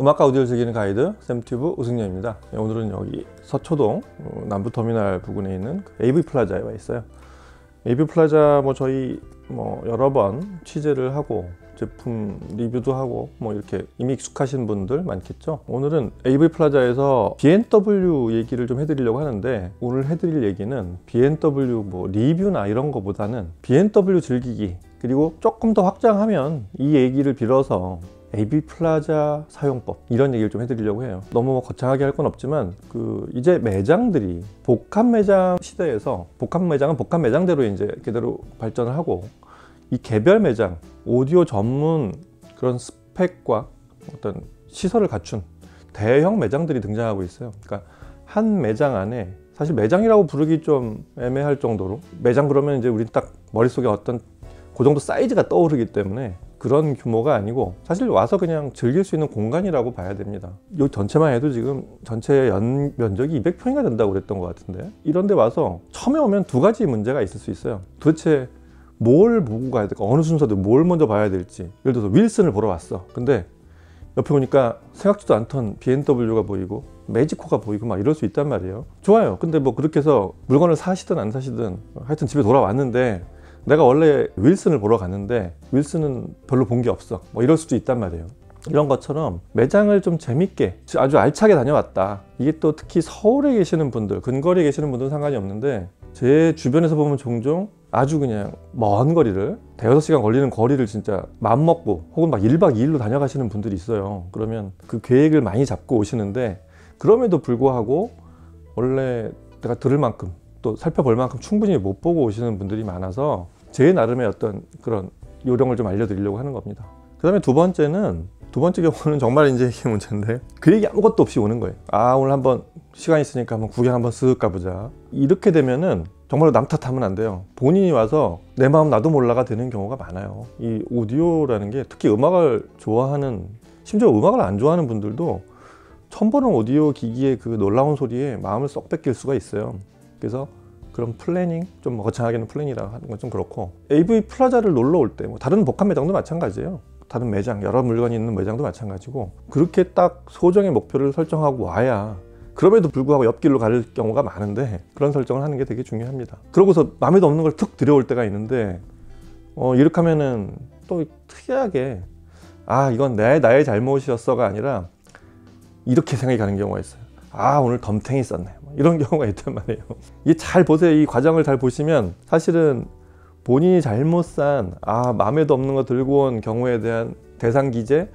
음악과 오디오를 즐기는 가이드 샘튜브 우승녀입니다. 오늘은 여기 서초동 남부터미널 부근에 있는 AV플라자에 와 있어요. AV플라자 저희 여러 번 취재를 하고 제품 리뷰도 하고 이렇게 이미 익숙하신 분들 많겠죠. 오늘은 AV플라자에서 B&W 얘기를 좀 해드리려고 하는데, 오늘 해드릴 얘기는 B&W 리뷰나 이런 거보다는 B&W 즐기기, 그리고 조금 더 확장하면 이 얘기를 빌어서 AV플라자 사용법, 이런 얘기를 좀 해드리려고 해요. 너무 거창하게 할 건 없지만 이제 매장들이 복합 매장 시대에서, 복합 매장은 복합 매장대로 이제 그대로 발전을 하고, 이 개별 매장, 오디오 전문 그런 스펙과 어떤 시설을 갖춘 대형 매장들이 등장하고 있어요. 그러니까 한 매장 안에, 사실 매장이라고 부르기 좀 애매할 정도로, 매장 그러면 이제 우린 딱 머릿속에 어떤 그 정도 사이즈가 떠오르기 때문에 그런 규모가 아니고, 사실 와서 그냥 즐길 수 있는 공간이라고 봐야 됩니다. 여기 전체만 해도 지금 전체 연 면적이 200평이나 된다고 그랬던 것 같은데, 이런데 와서 처음에 오면 두 가지 문제가 있을 수 있어요. 도대체 뭘 보고 가야 될까? 어느 순서도 뭘 먼저 봐야 될지. 예를 들어서 윌슨을 보러 왔어. 근데 옆에 보니까 생각지도 않던 B&W가 보이고 매지코가 보이고 막 이럴 수 있단 말이에요. 좋아요. 근데 그렇게 해서 물건을 사시든 안 사시든 하여튼 집에 돌아왔는데, 내가 원래 윌슨을 보러 갔는데 윌슨은 별로 본 게 없어, 이럴 수도 있단 말이에요. 이런 것처럼 매장을 좀 재밌게 아주 알차게 다녀왔다. 이게 또 특히 서울에 계시는 분들, 근거리에 계시는 분들은 상관이 없는데, 제 주변에서 보면 종종 아주 그냥 먼 거리를, 대여섯 시간 걸리는 거리를 진짜 맘먹고 혹은 1박 2일로 다녀가시는 분들이 있어요. 그러면 그 계획을 많이 잡고 오시는데, 그럼에도 불구하고 원래 내가 들을 만큼 또 살펴볼 만큼 충분히 못 보고 오시는 분들이 많아서 제 나름의 어떤 그런 요령을 좀 알려드리려고 하는 겁니다. 그 다음에 두 번째 경우는 정말 이제 이게 문제인데, 그 얘기 아무것도 없이 오는 거예요. 아, 오늘 한번 시간 있으니까 한번 구경 한번 쓱 가보자. 이렇게 되면은 정말로 남 탓하면 안 돼요. 본인이 와서 내 마음 나도 몰라가 되는 경우가 많아요. 이 오디오라는 게, 특히 음악을 좋아하는, 심지어 음악을 안 좋아하는 분들도 처음 보는 오디오 기기의 그 놀라운 소리에 마음을 쏙 뺏길 수가 있어요. 그래서 그런 플래닝, 좀 거창하게는 플래닝이라고 하는 건 좀 그렇고, AV플라자를 놀러 올 때 다른 복합 매장도 마찬가지예요. 다른 매장, 여러 물건이 있는 매장도 마찬가지고, 그렇게 딱 소정의 목표를 설정하고 와야, 그럼에도 불구하고 옆길로 갈 경우가 많은데, 그런 설정을 하는 게 되게 중요합니다. 그러고서 마음에도 없는 걸 툭 들여올 때가 있는데, 이렇게 하면은 또 특이하게 아, 이건 나의 잘못이었어가 아니라 이렇게 생각이 가는 경우가 있어요. 아, 오늘 덤탱이 썼네, 이런 경우가 있단 말이에요. 이게 잘 보세요. 이 과정을 잘 보시면 사실은 본인이 잘못 산, 아, 마음에도 없는 거 들고 온 경우에 대한 대상 기재,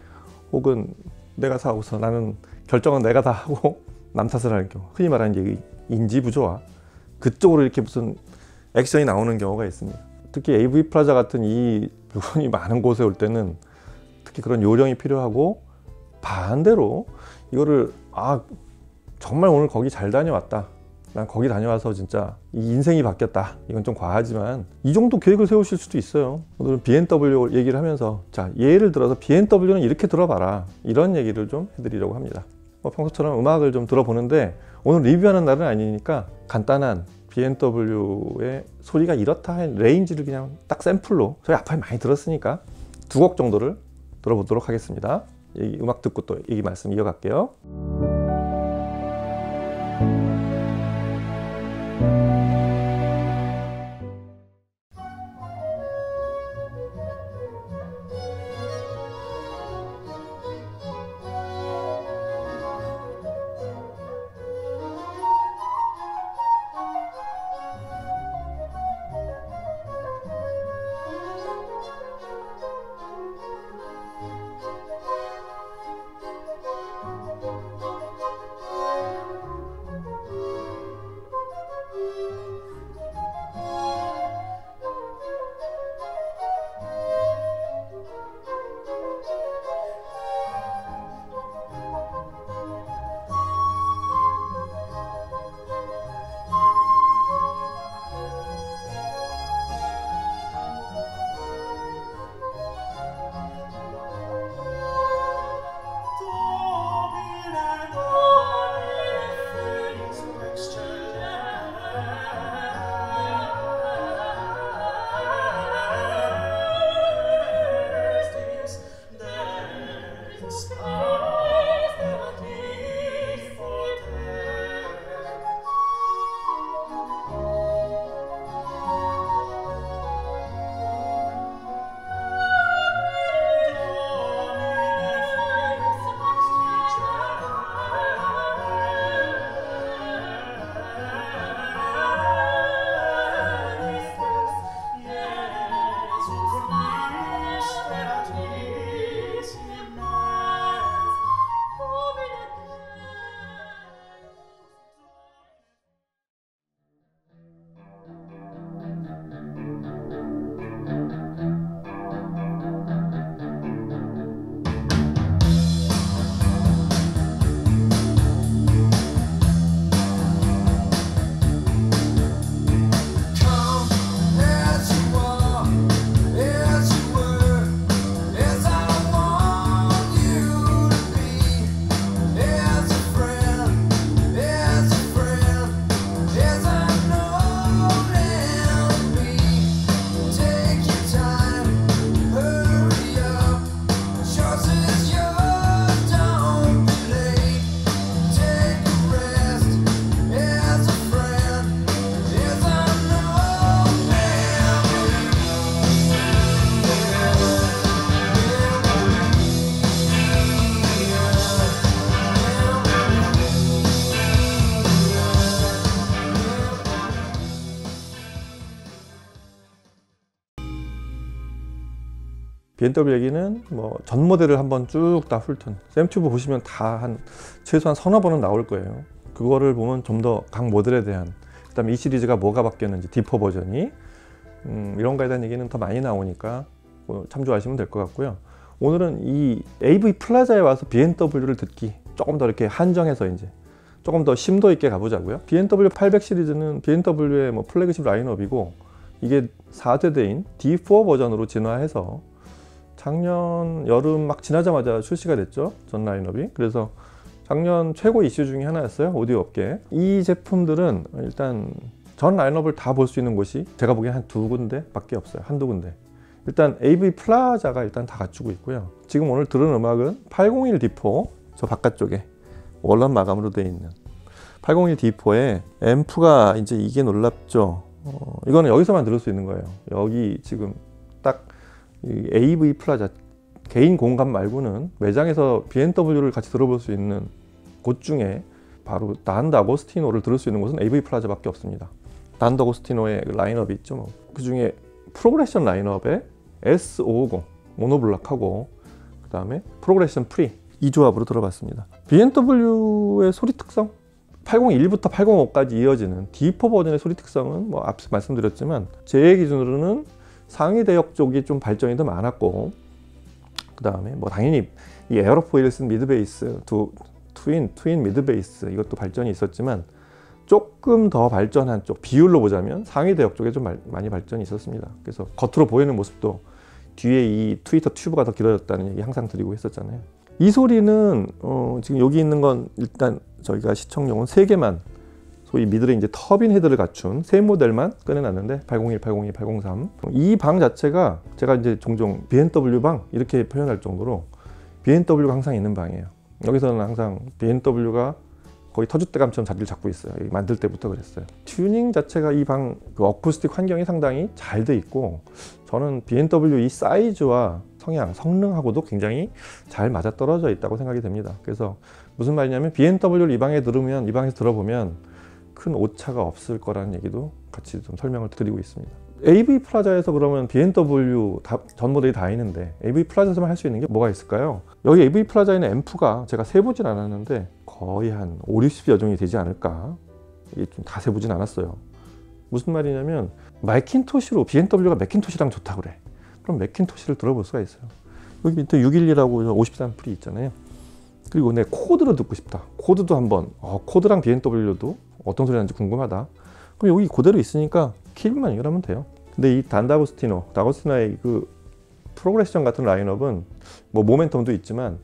혹은 내가 사고서 나는 결정은 내가 다 하고 남 탓을 하는 경우, 흔히 말하는 게 인지 부조화, 그쪽으로 이렇게 무슨 액션이 나오는 경우가 있습니다. 특히 AV플라자 같은 이 물건이 많은 곳에 올 때는 특히 그런 요령이 필요하고, 반대로 이거를 아, 정말 오늘 거기 잘 다녀왔다, 난 거기 다녀와서 진짜 이 인생이 바뀌었다, 이건 좀 과하지만 이 정도 계획을 세우실 수도 있어요. 오늘은 B&W 얘기를 하면서, 자, 예를 들어서 B&W는 이렇게 들어봐라, 이런 얘기를 좀 해드리려고 합니다. 평소처럼 음악을 좀 들어보는데, 오늘 리뷰하는 날은 아니니까 간단한 B&W의 소리가 이렇다 한 레인지를 그냥 딱 샘플로, 저희 앞에 많이 들었으니까 2곡 정도를 들어보도록 하겠습니다. 음악 듣고 또 얘기 말씀 이어갈게요. B&W 얘기는 뭐 전 모델을 한번 쭉 다 훑은, 샘튜브 보시면 다 한 최소한 서너 번은 나올 거예요. 그거를 보면 좀 더 각 모델에 대한, 그 다음에 이 시리즈가 뭐가 바뀌었는지, D4 버전이 이런 거에 대한 얘기는 더 많이 나오니까 참조하시면 될 것 같고요. 오늘은 이 AV 플라자에 와서 B&W를 듣기, 조금 더 이렇게 한정해서 이제 조금 더 심도 있게 가보자고요. B&W 800 시리즈는 B&W의 뭐 플래그십 라인업이고, 이게 4세대인 D4 버전으로 진화해서 작년 여름 막 지나자마자 출시가 됐죠, 전 라인업이. 그래서 작년 최고 이슈 중에 하나였어요, 오디오 업계. 이 제품들은 일단 전 라인업을 다 볼 수 있는 곳이 제가 보기엔 한 두 군데 밖에 없어요. 한두 군데. 일단 AV 플라자가 일단 다 갖추고 있고요. 지금 오늘 들은 음악은 801 D4, 저 바깥쪽에 월런 마감으로 되어 있는 801 D4에 앰프가 이제 이게 놀랍죠. 이거는 여기서만 들을 수 있는 거예요. 여기 지금 딱 이 AV 플라자 개인 공간 말고는 매장에서 B&W를 같이 들어볼 수 있는 곳 중에 바로 단 다고스티노를 들을 수 있는 곳은 AV 플라자 밖에 없습니다. 단 다고스티노의 라인업이 있죠. 뭐. 그 중에 프로그레션 라인업에 S550 모노블락하고 그 다음에 프로그레션 프리, 이 조합으로 들어봤습니다. B&W의 소리 특성, 801부터 805까지 이어지는 D4 버전의 소리 특성은 뭐 앞서 말씀드렸지만 제 기준으로는 상위 대역 쪽이 좀 발전이 더 많았고, 그 다음에 뭐 당연히 이 에어로포일을 쓴 미드베이스, 트윈 미드베이스, 이것도 발전이 있었지만 조금 더 발전한 쪽, 비율로 보자면 상위 대역 쪽에 좀 많이 발전이 있었습니다. 그래서 겉으로 보이는 모습도 뒤에 이 트위터 튜브가 더 길어졌다는 얘기 항상 드리고 했었잖아요. 이 소리는 지금 여기 있는 건 일단 저희가 시청용은 3개만, 소위 미드레인지 터빈 헤드를 갖춘 세 모델만 꺼내놨는데 801, 802, 803. 이 방 자체가 제가 이제 종종 B&W 방 이렇게 표현할 정도로 B&W가 항상 있는 방이에요. 여기서는 항상 B&W가 거의 터줏대감처럼 자리를 잡고 있어요. 만들 때부터 그랬어요. 튜닝 자체가 이 방 그 어쿠스틱 환경이 상당히 잘 돼 있고, 저는 B&W 이 사이즈와 성향, 성능하고도 굉장히 잘 맞아떨어져 있다고 생각이 됩니다. 그래서 무슨 말이냐면 B&W를 이 방에 들으면, 이 방에서 들어보면 큰 오차가 없을 거라는 얘기도 같이 좀 설명을 드리고 있습니다. AV 플라자에서 그러면 B&W 전 모델이 다 있는데 AV 플라자에서만 할 수 있는 게 뭐가 있을까요? 여기 AV 플라자에는 앰프가, 제가 세보진 않았는데 거의 한 5, 60여 종이 되지 않을까. 이게 좀 다 세보진 않았어요. 무슨 말이냐면 마이킨토시로, B&W가 매킨토시랑 좋다 그래. 그럼 매킨토시를 들어볼 수가 있어요. 여기 밑에 611이라고 53프리 있잖아요. 그리고 내 코드로 듣고 싶다. 코드도 한번, 코드랑 B&W도 어떤 소리 나는지 궁금하다. 그럼 여기 그대로 있으니까 킵만 연결하면 돼요. 근데 이 단 다고스티노, 다고스티노의 그 프로그레션 같은 라인업은 뭐 모멘텀도 있지만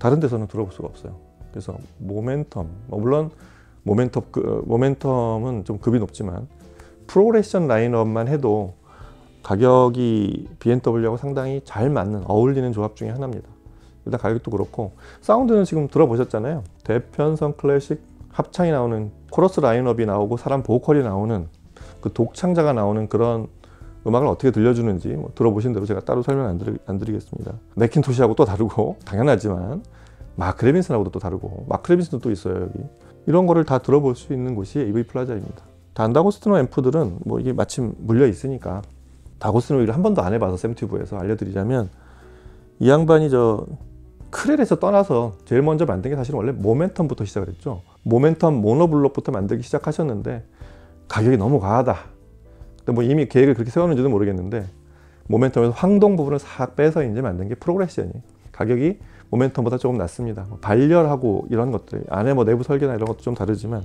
다른 데서는 들어볼 수가 없어요. 그래서 모멘텀, 물론 모멘텀은 좀 급이 높지만 프로그레션 라인업만 해도 가격이 B&W하고 상당히 잘 맞는, 어울리는 조합 중에 하나입니다. 일단 가격도 그렇고 사운드는 지금 들어보셨잖아요. 대편성 클래식 합창이 나오는, 코러스 라인업이 나오고 사람 보컬이 나오는, 그 독창자가 나오는 그런 음악을 어떻게 들려주는지 뭐 들어보신 대로 제가 따로 설명 안 드리겠습니다. 매킨토시하고 또 다르고 당연하지만 마크 레빈슨하고도 또 다르고, 마크 레빈슨도 또 있어요 여기. 이런 거를 다 들어볼 수 있는 곳이 AV 플라자입니다. 단 다고스티노 앰프들은 뭐 이게 마침 물려 있으니까, 다고스티노 얘기를 한 번도 안 해봐서 샘튜브에서 알려드리자면, 이 양반이 저 크렐에서 떠나서 제일 먼저 만든 게 사실은 원래 모멘텀부터 시작을 했죠. 모멘텀 모노블록부터 만들기 시작하셨는데 가격이 너무 과하다. 근데 뭐 이미 계획을 그렇게 세웠는지도 모르겠는데 모멘텀에서 황동 부분을 싹 빼서 이제 만든 게 프로그레션이, 가격이 모멘텀보다 조금 낮습니다. 발열하고 이런 것들, 안에 뭐 내부 설계나 이런 것도 좀 다르지만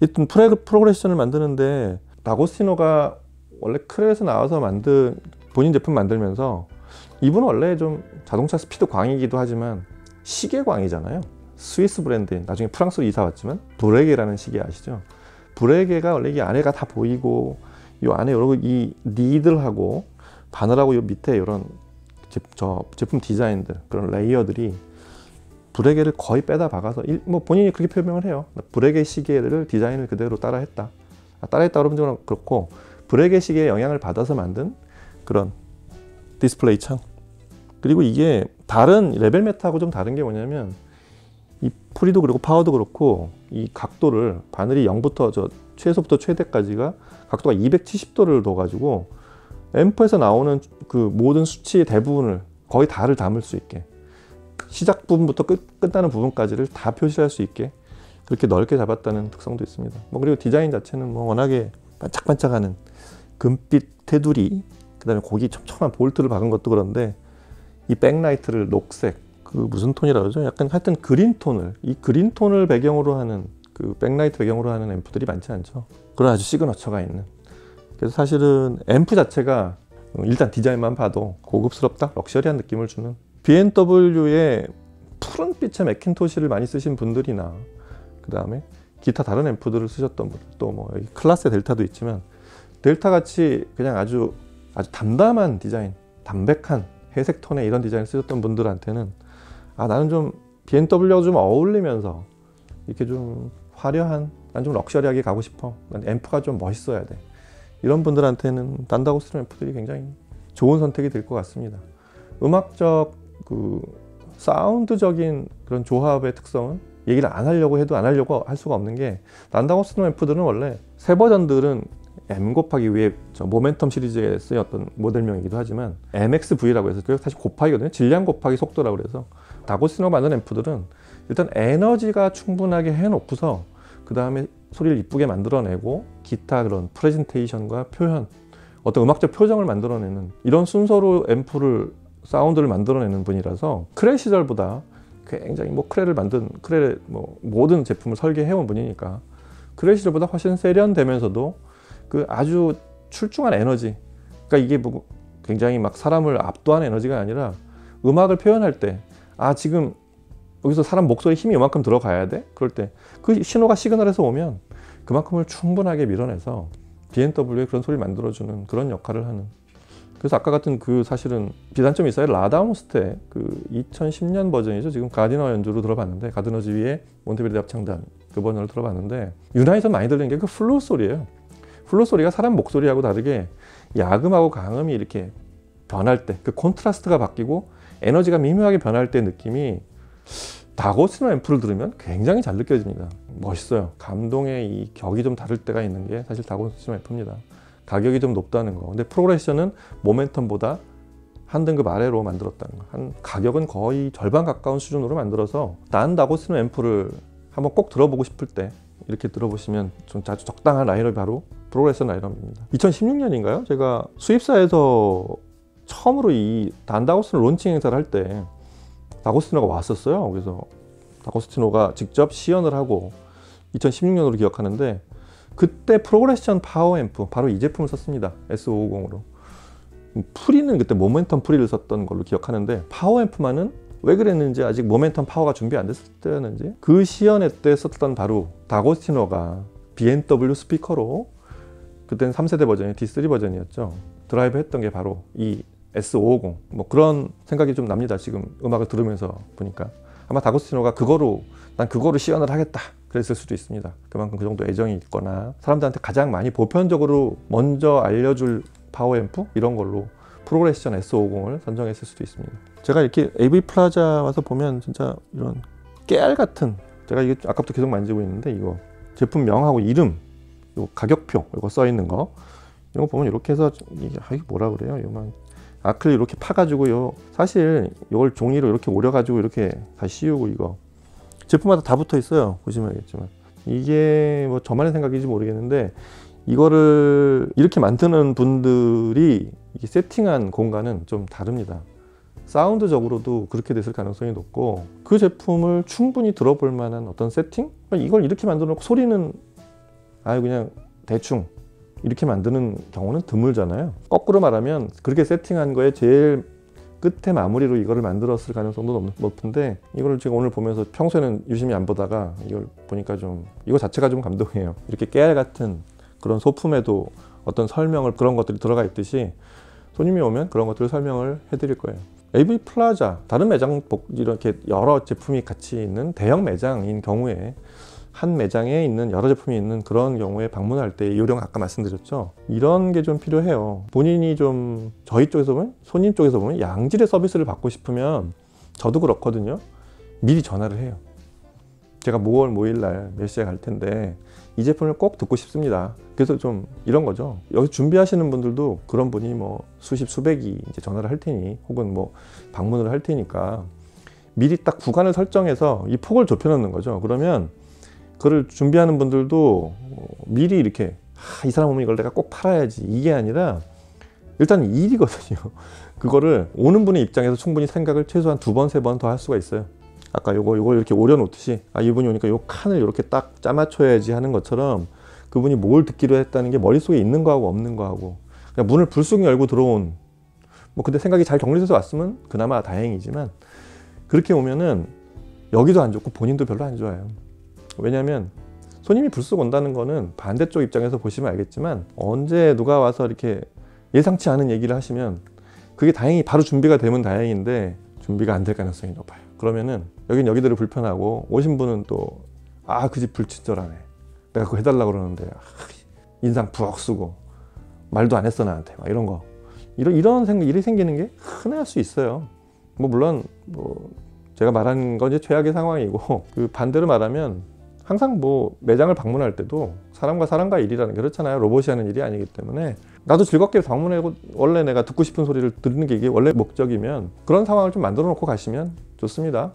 일단 프로그레션을 만드는데, 다고스티노가 원래 크렐에서 나와서 만든 본인 제품 만들면서, 이분은 원래 좀 자동차 스피드 광이기도 하지만 시계 광이잖아요. 스위스 브랜드인, 나중에 프랑스로 이사 왔지만 브레게라는 시계 아시죠? 브레게가 원래 이 안에가 다 보이고, 이 안에 여러 이 니들하고 바늘하고 이 밑에 이런 제품 디자인들, 그런 레이어들이 브레게를 거의 빼다 박아서, 뭐 본인이 그렇게 표명을 해요. 브레게 시계를 디자인을 그대로 따라했다. 따라했다 그러면 좀 그렇고, 브레게 시계의 영향을 받아서 만든 그런 디스플레이 창. 그리고 이게 다른 레벨 메타하고 좀 다른 게 뭐냐면, 이 프리도 그렇고 파워도 그렇고 이 각도를, 바늘이 0부터 최소부터 최대까지가 각도가 270도를 둬가지고 앰프에서 나오는 그 모든 수치의 대부분을 거의 다를 담을 수 있게, 시작 부분부터 끝나는 부분까지를 다 표시할 수 있게 그렇게 넓게 잡았다는 특성도 있습니다. 뭐 그리고 디자인 자체는 뭐 워낙에 반짝반짝하는 금빛 테두리, 그 다음에 거기 촘촘한 볼트를 박은 것도 그런데 이 백라이트를 녹색, 그 무슨 톤이라 그러죠? 약간 하여튼 그린톤을, 이 그린톤을 배경으로 하는, 그 백라이트 배경으로 하는 앰프들이 많지 않죠. 그런 아주 시그너처가 있는. 그래서 사실은 앰프 자체가 일단 디자인만 봐도 고급스럽다, 럭셔리한 느낌을 주는, B&W의 푸른빛의 매킨토시를 많이 쓰신 분들이나 그 다음에 기타 다른 앰프들을 쓰셨던 분들, 또 뭐 클라스의 델타도 있지만 델타같이 그냥 아주 담담한 디자인, 담백한 회색 톤의 이런 디자인을 쓰셨던 분들한테는 아, 나는 좀 B&W하고 좀 어울리면서 이렇게 좀 화려한, 난 좀 럭셔리하게 가고 싶어, 난 앰프가 좀 멋있어야 돼, 이런 분들한테는 다고스티노 앰프들이 굉장히 좋은 선택이 될 것 같습니다. 음악적, 그 사운드적인 그런 조합의 특성은 얘기를 안 하려고 해도 안 하려고 할 수가 없는 게, 다고스티노 앰프들은 원래 새 버전들은 M 곱하기 위에 저 모멘텀 시리즈에 쓰였던 모델명이기도 하지만 MXV라고 해서 사실 곱하기거든요. 질량 곱하기 속도라고 그래서 다고스티노 만든 앰프들은 일단 에너지가 충분하게 해놓고서 그 다음에 소리를 이쁘게 만들어내고 기타 그런 프레젠테이션과 표현, 어떤 음악적 표정을 만들어내는 이런 순서로 앰프를, 사운드를 만들어내는 분이라서 크렐 시절보다 굉장히 뭐 크렐을 만든, 크렐의 뭐 모든 제품을 설계해온 분이니까 크렐 시절보다 훨씬 세련되면서도 그 아주 출중한 에너지, 그러니까 이게 뭐 굉장히 막 사람을 압도하는 에너지가 아니라 음악을 표현할 때, 아 지금 여기서 사람 목소리 힘이 이만큼 들어가야 돼? 그럴 때 그 신호가 시그널에서 오면 그만큼을 충분하게 밀어내서 B&W의 그런 소리를 만들어주는 그런 역할을 하는. 그래서 아까 같은 그 사실은 비단점이 있어요. 라다무스테 그 2010년 버전이죠. 지금 가디너 연주로 들어봤는데, 가디너 지휘의 몬테베르디 합창단 그 버전을 들어봤는데 유난히 더 많이 들리는 게 그 플루 소리예요. 플루 소리가 사람 목소리하고 다르게 야음하고 강음이 이렇게 변할 때, 그 콘트라스트가 바뀌고 에너지가 미묘하게 변할 때 느낌이 다고스티노 앰프를 들으면 굉장히 잘 느껴집니다. 멋있어요. 감동의 이 격이 좀 다를 때가 있는 게 사실 다고스티노 앰프입니다. 가격이 좀 높다는 거. 근데 프로그레션은 모멘텀보다 한 등급 아래로 만들었다는 거. 한 가격은 거의 절반 가까운 수준으로 만들어서 다고스티노 앰프를 한번 꼭 들어보고 싶을 때 이렇게 들어보시면 좀 아주 적당한 라인업이 바로 프로그레션 라인업입니다. 2016년인가요? 제가 수입사에서 처음으로 이 다고스티노 론칭 행사를 할 때 다고스티노가 왔었어요. 그래서 다고스티노가 직접 시연을 하고 2016년으로 기억하는데 그때 프로그레션 파워 앰프, 바로 이 제품을 썼습니다. S550으로. 프리는 그때 모멘텀 프리를 썼던 걸로 기억하는데, 파워 앰프만은 왜 그랬는지, 아직 모멘텀 파워가 준비 안 됐을 때였는지, 그 시연회 때 썼던 바로 다고스티노가 B&W 스피커로, 그때는 3세대 버전이 D3 버전이었죠, 드라이브 했던 게 바로 이 S550. 뭐 그런 생각이 좀 납니다. 지금 음악을 들으면서 보니까 아마 다고스티노가 그거로, 난 그거로 시연을 하겠다 그랬을 수도 있습니다. 그만큼 그 정도 애정이 있거나 사람들한테 가장 많이 보편적으로 먼저 알려줄 파워앰프, 이런 걸로 프로그레션 S550을 선정했을 수도 있습니다. 제가 이렇게 AV플라자 와서 보면 진짜 이런 깨알 같은, 제가 이게 아까부터 계속 만지고 있는데, 이거 제품명하고 이름, 요 가격표, 이거 써 있는 거, 이거 보면 이렇게 해서 이게 뭐라 그래요? 요만 아크릴 이렇게 파가지고, 요 사실 이걸 종이로 이렇게 오려가지고 이렇게 다 씌우고, 이거 제품마다 다 붙어 있어요. 보시면 알겠지만 이게 뭐 저만의 생각인지 모르겠는데, 이거를 이렇게 만드는 분들이 세팅한 공간은 좀 다릅니다. 사운드적으로도 그렇게 됐을 가능성이 높고, 그 제품을 충분히 들어볼 만한 어떤 세팅? 이걸 이렇게 만들어 놓고 소리는 아예 그냥 대충 이렇게 만드는 경우는 드물잖아요. 거꾸로 말하면 그렇게 세팅한 거에 제일 끝에 마무리로 이거를 만들었을 가능성도 높은데, 이거를 제가 오늘 보면서 평소에는 유심히 안 보다가 이걸 보니까 좀, 이거 자체가 좀 감동이에요. 이렇게 깨알 같은 그런 소품에도 어떤 설명을, 그런 것들이 들어가 있듯이 손님이 오면 그런 것들을 설명을 해드릴 거예요. AV 플라자, 다른 매장, 이렇게 여러 제품이 같이 있는 대형 매장인 경우에, 한 매장에 있는 여러 제품이 있는 그런 경우에 방문할 때 요령, 아까 말씀드렸죠, 이런 게 좀 필요해요. 본인이 좀, 저희 쪽에서 보면, 손님 쪽에서 보면 양질의 서비스를 받고 싶으면, 저도 그렇거든요, 미리 전화를 해요. 제가 5월 5일 날 멸시에 갈 텐데 이 제품을 꼭 듣고 싶습니다. 그래서 좀 이런 거죠. 여기 준비하시는 분들도 그런 분이 뭐 수십 수백이 이제 전화를 할 테니 혹은 뭐 방문을 할 테니까 미리 딱 구간을 설정해서 이 폭을 좁혀 놓는 거죠. 그러면 그걸 준비하는 분들도 미리 이렇게 이 사람 오면 이걸 내가 꼭 팔아야지, 이게 아니라 일단 일이거든요. 그거를 오는 분의 입장에서 충분히 생각을 최소한 2번, 3번 더 할 수가 있어요. 아까 요걸 이렇게 오려놓듯이, 아, 이분이 오니까 요 칸을 이렇게 딱 짜맞춰야지 하는 것처럼 그분이 뭘 듣기로 했다는 게 머릿속에 있는 거하고 없는 거하고, 그냥 문을 불쑥 열고 들어온, 뭐 근데 생각이 잘 정리돼서 왔으면 그나마 다행이지만, 그렇게 오면은 여기도 안 좋고 본인도 별로 안 좋아요. 왜냐면 손님이 불쑥 온다는 거는 반대쪽 입장에서 보시면 알겠지만, 언제 누가 와서 이렇게 예상치 않은 얘기를 하시면 그게 다행히 바로 준비가 되면 다행인데 준비가 안 될 가능성이 높아요. 그러면은 여긴 여기대로 불편하고, 오신 분은 또 아, 그 집 불친절하네, 내가 그거 해달라고 그러는데 인상 부엌 쓰고 말도 안 했어 나한테, 막 이런 거, 이런 생각, 일이 생기는 게 흔할 수 있어요. 뭐 물론 뭐 제가 말한 건 이제 최악의 상황이고, 그 반대로 말하면 항상 뭐 매장을 방문할 때도 사람과 사람과 일이라는 게 그렇잖아요. 로봇이 하는 일이 아니기 때문에 나도 즐겁게 방문하고 원래 내가 듣고 싶은 소리를 듣는 게 이게 원래 목적이면 그런 상황을 좀 만들어 놓고 가시면 좋습니다.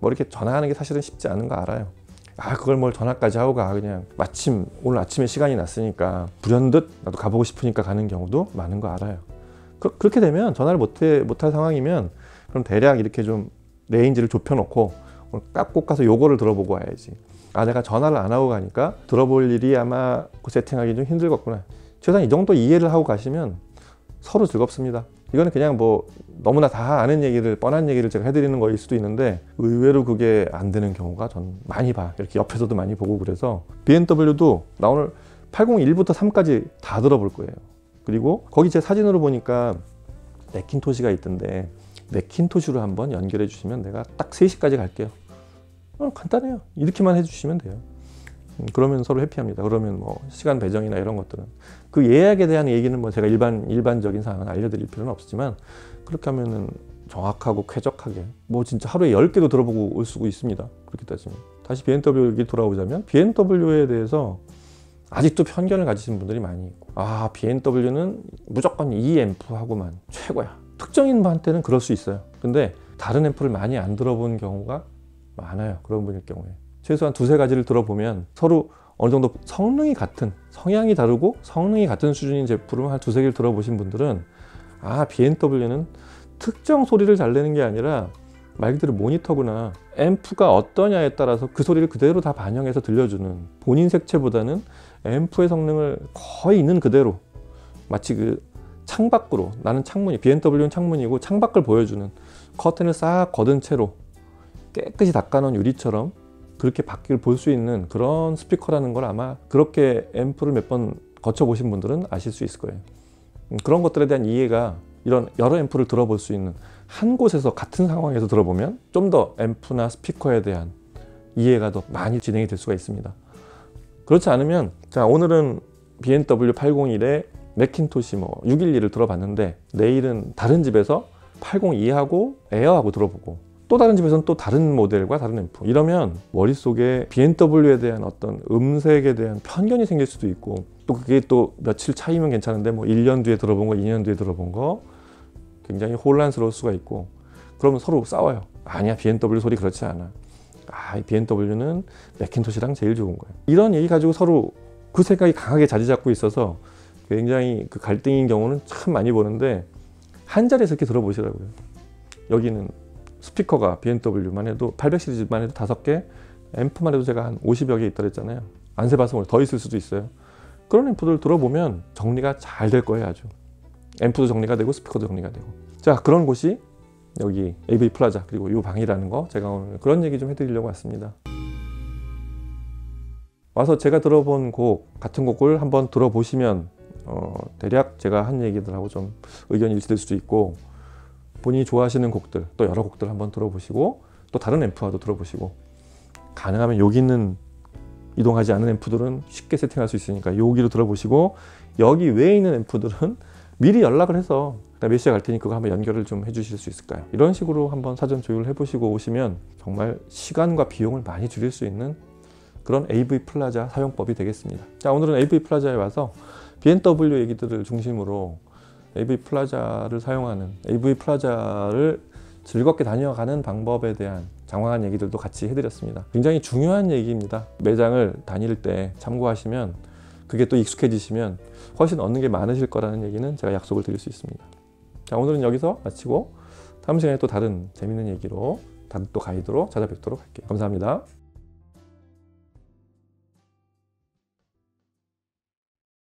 뭐 이렇게 전화하는 게 사실은 쉽지 않은 거 알아요. 아, 그걸 뭘 전화까지 하고 가, 그냥 마침 오늘 아침에 시간이 났으니까 불현듯 나도 가보고 싶으니까 가는 경우도 많은 거 알아요. 그렇게 되면 전화를 못할 상황이면 그럼 대략 이렇게 좀 레인지를 좁혀 놓고 꼭 가서 요거를 들어보고 와야지, 아, 내가 전화를 안 하고 가니까 들어볼 일이 아마 세팅하기 좀 힘들겠구나, 최소한 이 정도 이해를 하고 가시면 서로 즐겁습니다. 이거는 그냥 뭐 너무나 다 아는 얘기를, 뻔한 얘기를 제가 해드리는 거일 수도 있는데 의외로 그게 안 되는 경우가 전 많이 봐. 이렇게 옆에서도 많이 보고. 그래서 B&W도 나 오늘 801부터 3까지 다 들어볼 거예요. 그리고 거기 제 사진으로 보니까 매킨토시가 있던데 매킨토시로 한번 연결해 주시면 내가 딱 3시까지 갈게요. 간단해요. 이렇게만 해주시면 돼요. 그러면 서로 해피합니다. 그러면 뭐 시간 배정이나 이런 것들은, 그 예약에 대한 얘기는 뭐 제가 일반적인 사항은 알려드릴 필요는 없지만, 그렇게 하면은 정확하고 쾌적하게 뭐 진짜 하루에 10개도 들어보고 올 수 있습니다. 그렇게 따지면 다시 B&W 얘기 돌아오자면, B&W에 대해서 아직도 편견을 가지신 분들이 많이 있고, 아, B&W는 무조건 이 앰프하고만 최고야, 특정인 분한테는 그럴 수 있어요. 근데 다른 앰프를 많이 안 들어본 경우가 많아요. 그런 분일 경우에 최소한 2, 3가지를 들어보면 서로 어느 정도 성능이 같은, 성향이 다르고 성능이 같은 수준인 제품을 한 2, 3개를 들어보신 분들은, 아, B&W는 특정 소리를 잘 내는 게 아니라 말 그대로 모니터구나, 앰프가 어떠냐에 따라서 그 소리를 그대로 다 반영해서 들려주는, 본인 색채보다는 앰프의 성능을 거의 있는 그대로, 마치 그 창밖으로, 나는 창문이, B&W는 창문이고 창밖을 보여주는, 커튼을 싹 걷은 채로 깨끗이 닦아놓은 유리처럼 그렇게 밖을 볼 수 있는 그런 스피커라는 걸 아마 그렇게 앰프를 몇 번 거쳐보신 분들은 아실 수 있을 거예요. 그런 것들에 대한 이해가, 이런 여러 앰프를 들어볼 수 있는, 한 곳에서 같은 상황에서 들어보면 좀 더 앰프나 스피커에 대한 이해가 더 많이 진행이 될 수가 있습니다. 그렇지 않으면, 자, 오늘은 B&W 801에 매킨토시 뭐 612를 들어봤는데 내일은 다른 집에서 802하고 에어하고 들어보고, 또 다른 집에서는 또 다른 모델과 다른 앰프, 이러면 머릿속에 B&W에 대한 어떤 음색에 대한 편견이 생길 수도 있고, 또 그게 또 며칠 차이면 괜찮은데 뭐 1년 뒤에 들어본 거, 2년 뒤에 들어본 거, 굉장히 혼란스러울 수가 있고, 그러면 서로 싸워요. 아니야, B&W 소리 그렇지 않아, 아, B&W는 매킨토시랑 제일 좋은 거야, 이런 얘기 가지고 서로 그 생각이 강하게 자리 잡고 있어서 굉장히 그 갈등인 경우는 참 많이 보는데, 한 자리에서 이렇게 들어보시라고요. 여기는 스피커가 B&W만 해도 800 시리즈만 해도 5개, 앰프만 해도 제가 한 50여 개 있다 그랬잖아요. 안 세봐서 더 있을 수도 있어요. 그런 앰프들 들어보면 정리가 잘 될 거예요. 아주 앰프도 정리가 되고 스피커도 정리가 되고. 자, 그런 곳이 여기 AV플라자, 그리고 이 방이라는 거, 제가 오늘 그런 얘기 좀 해드리려고 왔습니다. 와서 제가 들어본 곡 같은 곡을 한번 들어보시면 대략 제가 한 얘기들하고 좀 의견이 일치될 수도 있고, 본인이 좋아하시는 곡들, 또 여러 곡들 한번 들어보시고, 또 다른 앰프와도 들어보시고, 가능하면 여기 있는 이동하지 않은 앰프들은 쉽게 세팅할 수 있으니까 여기로 들어보시고, 여기 외에 있는 앰프들은 미리 연락을 해서 메시아 갈 테니 그거 한번 연결을 좀 해주실 수 있을까요? 이런 식으로 한번 사전 조율을 해보시고 오시면 정말 시간과 비용을 많이 줄일 수 있는 그런 AV플라자 사용법이 되겠습니다. 자, 오늘은 AV플라자에 와서 B&W 얘기들을 중심으로 AV플라자를 사용하는, AV플라자를 즐겁게 다녀가는 방법에 대한 장황한 얘기들도 같이 해드렸습니다. 굉장히 중요한 얘기입니다. 매장을 다닐 때 참고하시면, 그게 또 익숙해지시면 훨씬 얻는 게 많으실 거라는 얘기는 제가 약속을 드릴 수 있습니다. 자, 오늘은 여기서 마치고 다음 시간에 또 다른 재밌는 얘기로, 다른 또 가이드로 찾아뵙도록 할게요. 감사합니다.